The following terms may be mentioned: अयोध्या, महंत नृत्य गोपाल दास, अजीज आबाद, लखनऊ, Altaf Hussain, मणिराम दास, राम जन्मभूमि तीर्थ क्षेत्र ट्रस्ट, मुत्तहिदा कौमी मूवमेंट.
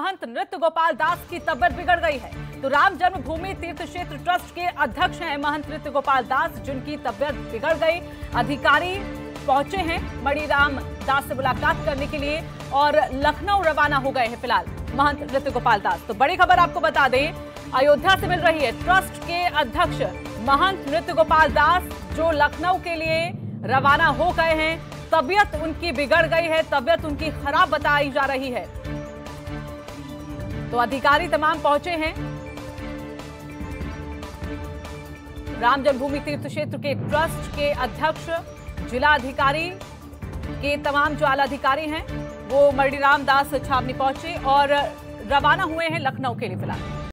महंत नृत्य गोपाल दास की तबीयत बिगड़ गई है तो राम जन्मभूमि तीर्थ क्षेत्र ट्रस्ट के अध्यक्ष हैं महंत नृत्य गोपाल दास, जिनकी तबीयत बिगड़ गई। अधिकारी पहुंचे हैं मणिराम दास से मुलाकात करने के लिए और लखनऊ रवाना हो गए हैं फिलहाल महंत नृत्य गोपाल दास। तो बड़ी खबर आपको बता दें, अयोध्या से मिल रही है। ट्रस्ट के अध्यक्ष महंत नृत्य गोपाल दास जो लखनऊ के लिए रवाना हो गए हैं, तबीयत उनकी बिगड़ गई है, तबीयत उनकी खराब बताई जा रही है। तो अधिकारी तमाम पहुंचे हैं राम जन्मभूमि तीर्थ क्षेत्र के ट्रस्ट के अध्यक्ष, जिला अधिकारी के तमाम जो आला अधिकारी हैं वो मणिराम दास छावनी पहुंचे और रवाना हुए हैं लखनऊ के लिए फिलहाल।